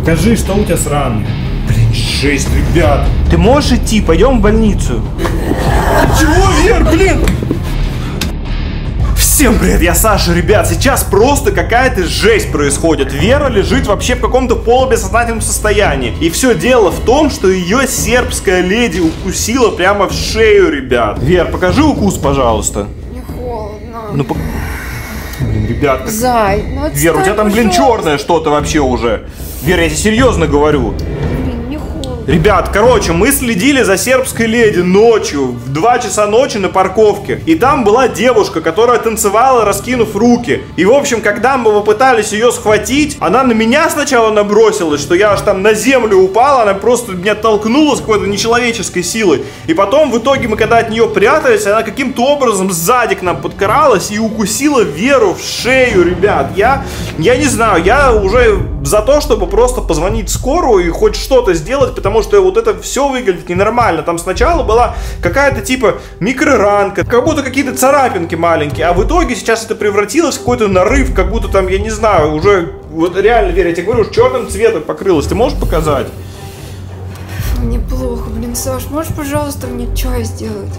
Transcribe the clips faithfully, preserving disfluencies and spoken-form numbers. Покажи, что у тебя с раной. Блин, жесть, ребят. Ты можешь идти? Пойдем в больницу. Чего, Вер, блин? Всем привет, я Саша, ребят, сейчас просто какая-то жесть происходит. Вера лежит вообще в каком-то полубессознательном состоянии. И все дело в том, что ее сербская леди укусила прямо в шею, ребят. Вер, покажи укус, пожалуйста. Мне холодно. Ну, по... Блин, ребят. Зай, ну отстань, Вер, у тебя там, блин, черное что-то вообще уже. Вер, я тебе серьезно говорю. Ребят, короче, мы следили за сербской леди ночью, в два часа ночи на парковке. И там была девушка, которая танцевала, раскинув руки. И, в общем, когда мы попытались ее схватить, она на меня сначала набросилась, что я аж там на землю упал, она просто меня толкнула с какой-то нечеловеческой силой. И потом, в итоге, мы когда от нее прятались, она каким-то образом сзади к нам подкралась и укусила Веру в шею, ребят. Я, я не знаю, я уже за то, чтобы просто позвонить в скорую и хоть что-то сделать, потому что вот это все выглядит ненормально. Там сначала была какая-то типа микроранка, как будто какие-то царапинки маленькие, а в итоге сейчас это превратилось в какой-то нарыв, как будто там, я не знаю, уже вот реально, Вера, я тебе говорю, черным цветом покрылось. Ты можешь показать? Мне плохо, блин, Саш, можешь, пожалуйста, мне чай сделать?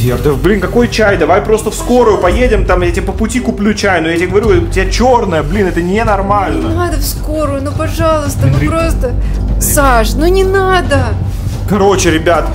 Вер, да блин, какой чай? Давай просто в скорую поедем, там я тебе по пути куплю чай, но я тебе говорю, у тебя черное, блин, это ненормально. Не надо в скорую, ну пожалуйста, ну просто... Саш, ну не надо. Короче, ребят,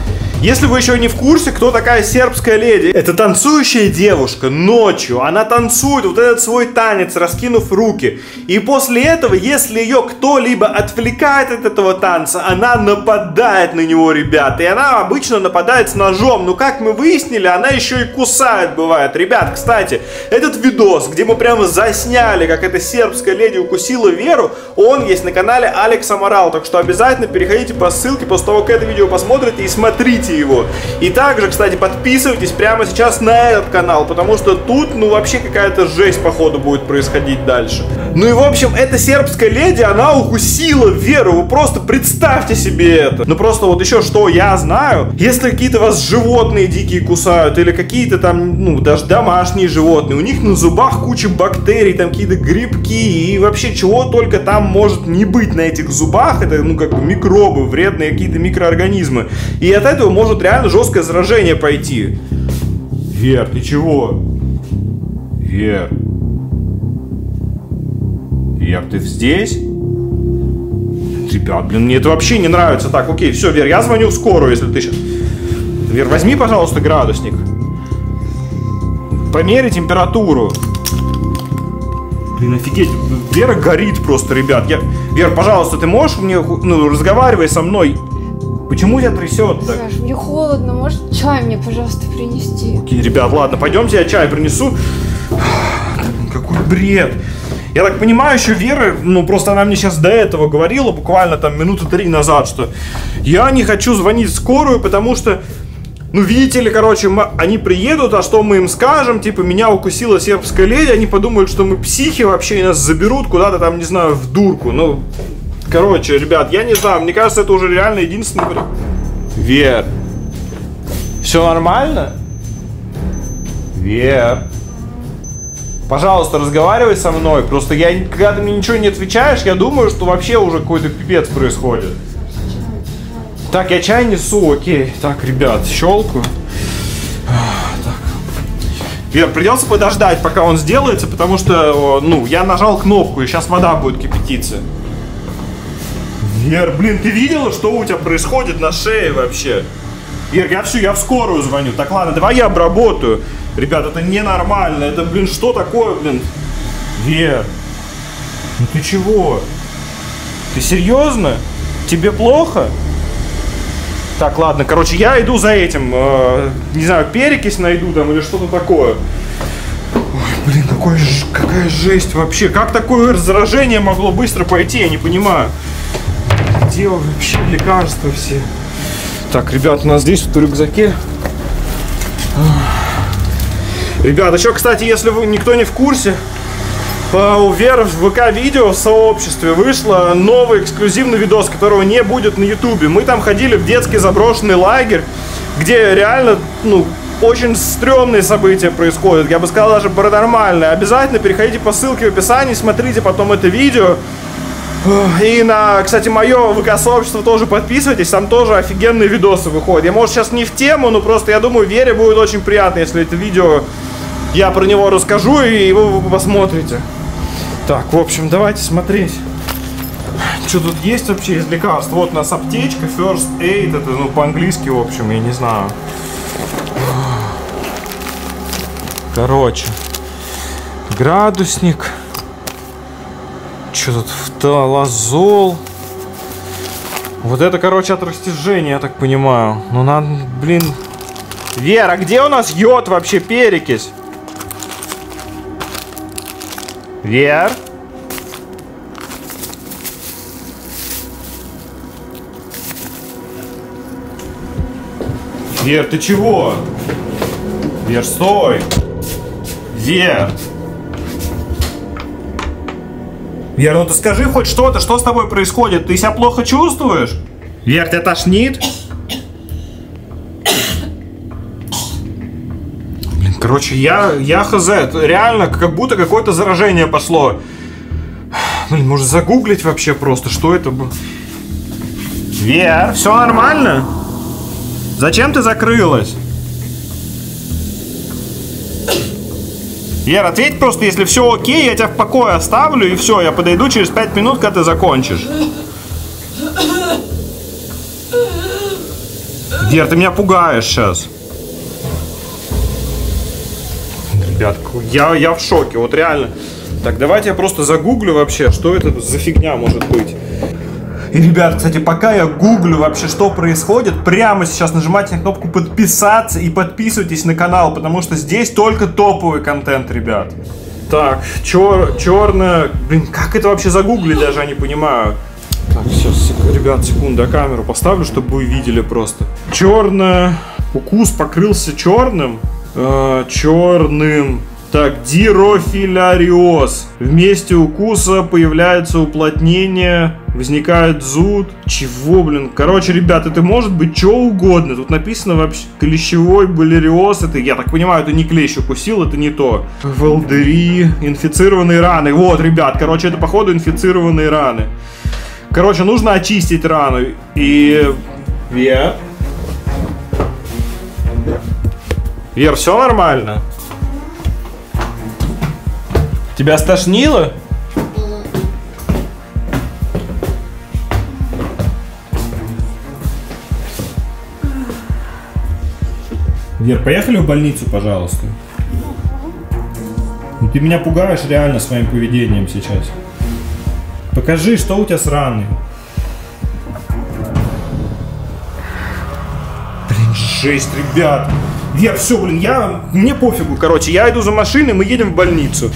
если вы еще не в курсе, кто такая сербская леди, это танцующая девушка ночью. Она танцует вот этот свой танец, раскинув руки. И после этого, если ее кто-либо отвлекает от этого танца, она нападает на него, ребят. И она обычно нападает с ножом. Но как мы выяснили, она еще и кусает, бывает. Ребят, кстати, этот видос, где мы прямо засняли, как эта сербская леди укусила Веру, он есть на канале Alex Amoral. Так что обязательно переходите по ссылке после того, как это видео посмотрите, и смотрите его. И также, кстати, подписывайтесь прямо сейчас на этот канал, потому что тут, ну, вообще какая-то жесть, походу, будет происходить дальше. Ну и, в общем, эта сербская леди, она укусила Веру. Вы просто представьте себе это. Ну, просто вот еще что я знаю. Если какие-то вас животные дикие кусают или какие-то там, ну, даже домашние животные, у них на зубах куча бактерий, там какие-то грибки и вообще чего только там может не быть на этих зубах. Это, ну, как бы микробы, вредные какие-то микроорганизмы. И от этого может реально жесткое заражение пойти. Вер, ты чего? Вер. Вер, ты здесь? Ребят, блин, мне это вообще не нравится. Так, окей, все, Вер, я звоню в скорую, если ты сейчас... Вер, возьми, пожалуйста, градусник. Померяй температуру. Блин, офигеть, Вера горит просто, ребят. Я... Вер, пожалуйста, ты можешь мне... Ну, разговаривай со мной. Почему тебя трясет так? Саш, мне холодно, можешь чай мне, пожалуйста, принести? Окей, ребят, ладно, пойдемте, я чай принесу. Какой бред. Я так понимаю, еще Вера, ну просто она мне сейчас до этого говорила, буквально там минуты три назад, что я не хочу звонить в скорую, потому что, ну видите ли, короче, мы, они приедут, а что мы им скажем? Типа, меня укусила сербская леди, они подумают, что мы психи вообще, и нас заберут куда-то там, не знаю, в дурку, ну... Короче, ребят, я не знаю, мне кажется, это уже реально единственный вариант. Вер. Все нормально? Вер. Пожалуйста, разговаривай со мной. Просто я, когда ты мне ничего не отвечаешь, я думаю, что вообще уже какой-то пипец происходит. Так, я чай несу, окей. Так, ребят, щелку. Вер, придется подождать, пока он сделается, потому что, ну, я нажал кнопку, и сейчас вода будет кипятиться. Вер, блин, ты видела, что у тебя происходит на шее вообще? Вер, я все, я в скорую звоню. Так, ладно, давай я обработаю. Ребят, это ненормально. Это, блин, что такое, блин? Вер, ну ты чего? Ты серьезно? Тебе плохо? Так, ладно, короче, я иду за этим. Э, не знаю, перекись найду там или что-то такое. Ой, блин, какой, какая жесть вообще. Как такое заражение могло быстро пойти, я не понимаю. Где вообще лекарства все? Так, ребят, у нас здесь вот в рюкзаке. Ребят, еще, кстати, если вы никто не в курсе, у Веры в ВК-видео в сообществе вышло новый эксклюзивный видос, которого не будет на Ютубе. Мы там ходили в детский заброшенный лагерь, где реально, ну, очень стрёмные события происходят. Я бы сказал, даже паранормальные. Обязательно переходите по ссылке в описании, смотрите потом это видео. И на, кстати, мое ВК-сообщество тоже подписывайтесь, там тоже офигенные видосы выходят. Я, может, сейчас не в тему, но просто, я думаю, Вере будет очень приятно, если это видео, я про него расскажу, и вы посмотрите. Так, в общем, давайте смотреть. Что тут есть вообще из лекарств? Вот у нас аптечка, ферст эйд, это, ну, по-английски, в общем, я не знаю. Короче, градусник. Что тут? Фталазол. Вот это, короче, от растяжения, я так понимаю. Ну, надо, блин... Вера, где у нас йод вообще, перекись? Вер? Вер, ты чего? Вер, стой! Вер! Вер, ну ты скажи хоть что-то, что с тобой происходит? Ты себя плохо чувствуешь? Вер, тебя тошнит? Блин, короче, я, я хз, реально, как будто какое-то заражение пошло. Блин, может загуглить вообще просто, что это было? Вер, все нормально? Зачем ты закрылась? Вера, ответь просто, если все окей, я тебя в покое оставлю, и все, я подойду через пять минут, когда ты закончишь. Вера, ты меня пугаешь сейчас. Ребят, я, я в шоке, вот реально. Так, давайте я просто загуглю вообще, что это за фигня может быть. И, ребят, кстати, пока я гуглю вообще, что происходит, прямо сейчас нажимайте на кнопку подписаться и подписывайтесь на канал, потому что здесь только топовый контент, ребят. Так, чер, черная... Блин, как это вообще загуглить, даже я не понимаю. Так, сейчас, ребят, секунду, я камеру поставлю, чтобы вы видели просто. Черная... Укус покрылся черным. Э, черным... Так, дирофиляриоз. В месте укуса появляется уплотнение, возникает зуд. Чего, блин? Короче, ребят, это может быть что угодно. Тут написано вообще клещевой билириоз. Это, я так понимаю, это не клещ укусил, это не то. Волдыри, инфицированные раны. Вот, ребят, короче, это, походу, инфицированные раны. Короче, нужно очистить рану. И... Вер? Вер, все нормально? Тебя стошнило? Вер, поехали в больницу, пожалуйста. Ты меня пугаешь реально своим поведением сейчас. Покажи, что у тебя с раной. Блин, жесть, ребят. Вер, все, блин, я... Мне пофигу, короче. Я иду за машиной, мы едем в больницу.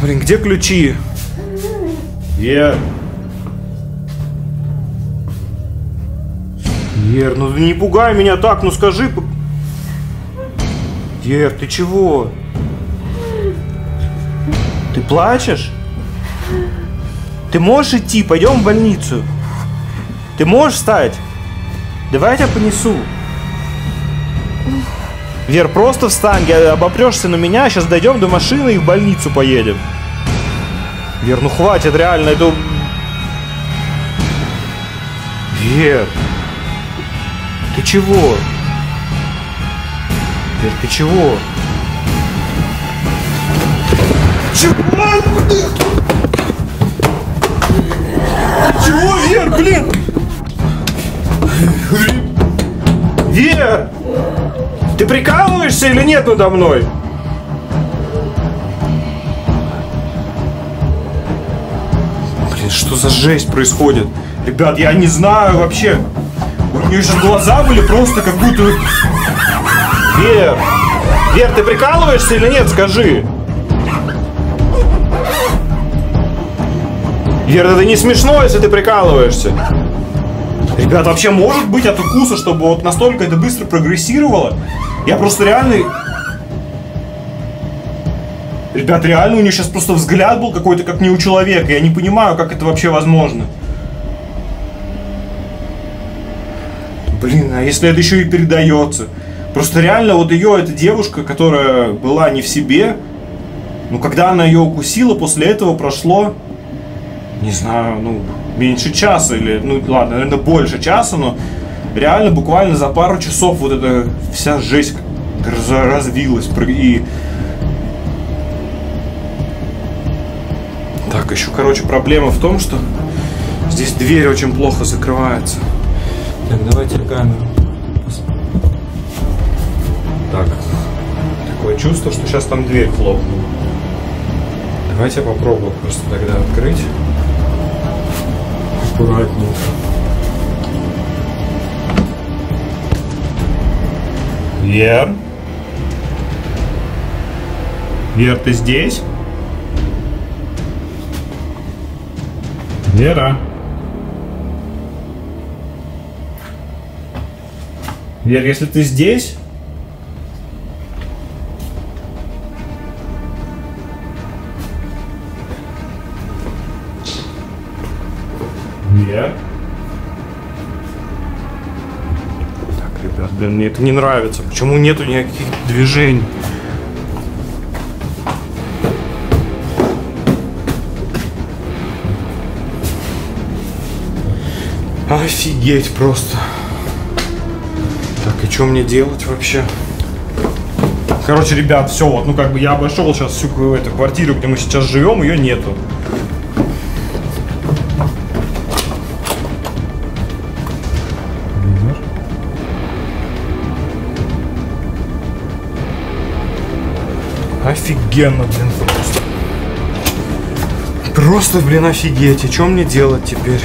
Блин, где ключи? Вер. Вер, ну не пугай меня так, ну скажи. Вер, ты чего? Ты плачешь? Ты можешь идти? Пойдем в больницу. Ты можешь встать? Давай я тебя понесу. Вер, просто встань, обопрешься на меня, сейчас дойдем до машины и в больницу поедем. Вер, ну хватит, реально, это... Вер, ты чего? Вер, ты чего? Чего? Чего, Вер, блин? Вер! Ты прикалываешься или нет надо мной? Блин, что за жесть происходит? Ребят, я не знаю вообще. У нее сейчас глаза были просто как будто... Вер! Вер, ты прикалываешься или нет? Скажи. Вер, это не смешно, если ты прикалываешься. Ребят, вообще может быть от укуса, чтобы вот настолько это быстро прогрессировало? Я просто реально... Ребят, реально у нее сейчас просто взгляд был какой-то как не у человека. Я не понимаю, как это вообще возможно. Блин, а если это еще и передается? Просто реально вот ее, эта девушка, которая была не в себе, ну когда она ее укусила, после этого прошло... не знаю, ну, меньше часа или, ну, ладно, наверное, больше часа, но реально буквально за пару часов вот эта вся жесть развилась. И так, еще, короче, проблема в том, что здесь дверь очень плохо закрывается. Так, давайте камеру. Так, такое чувство, что сейчас там дверь хлопнула. Давайте я попробую просто тогда открыть. Аккуратненько. Вер? Вер, ты здесь? Вера? Вер, если ты здесь... Вер? Так, ребят, блин, мне это не нравится. Почему нету никаких движений? Офигеть просто. Так, и что мне делать вообще? Короче, ребят, все, вот, ну как бы я обошел сейчас всю эту квартиру, где мы сейчас живем, ее нету. Офигенно, блин, просто. Просто, блин, офигеть, и что мне делать теперь?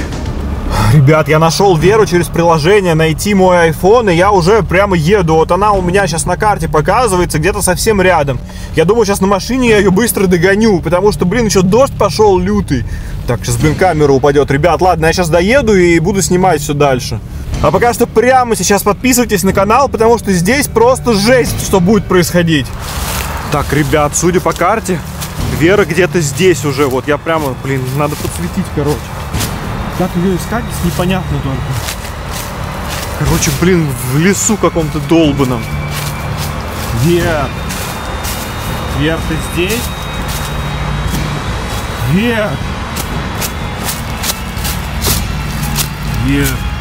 Ребят, я нашел Веру через приложение «Найти мой iPhone», и я уже прямо еду. Вот она у меня сейчас на карте показывается, где-то совсем рядом. Я думаю, сейчас на машине я ее быстро догоню, потому что, блин, еще дождь пошел лютый. Так, сейчас, блин, камера упадет. Ребят, ладно, я сейчас доеду и буду снимать все дальше. А пока что прямо сейчас подписывайтесь на канал, потому что здесь просто жесть, что будет происходить. Так, ребят, судя по карте, Вера где-то здесь уже. Вот я прямо, блин, надо подсветить, короче. Как ее искать, непонятно только. Короче, блин, в лесу каком-то долбаном. Вер! Вер, ты здесь? Вер! Вер!